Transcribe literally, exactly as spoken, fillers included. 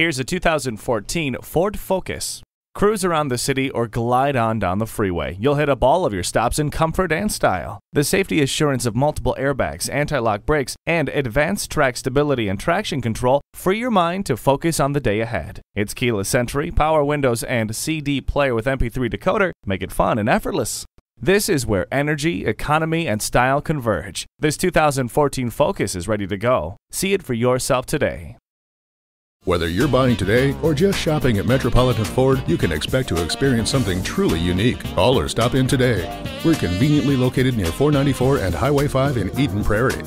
Here's a two thousand fourteen Ford Focus. Cruise around the city or glide on down the freeway. You'll hit up all of your stops in comfort and style. The safety assurance of multiple airbags, anti-lock brakes, and advanced track stability and traction control free your mind to focus on the day ahead. Its keyless entry, power windows, and C D player with M P three decoder make it fun and effortless. This is where energy, economy, and style converge. This two thousand fourteen Focus is ready to go. See it for yourself today. Whether you're buying today or just shopping at Metropolitan Ford, you can expect to experience something truly unique. Call or stop in today. We're conveniently located near four ninety-four and Highway five in Eden Prairie.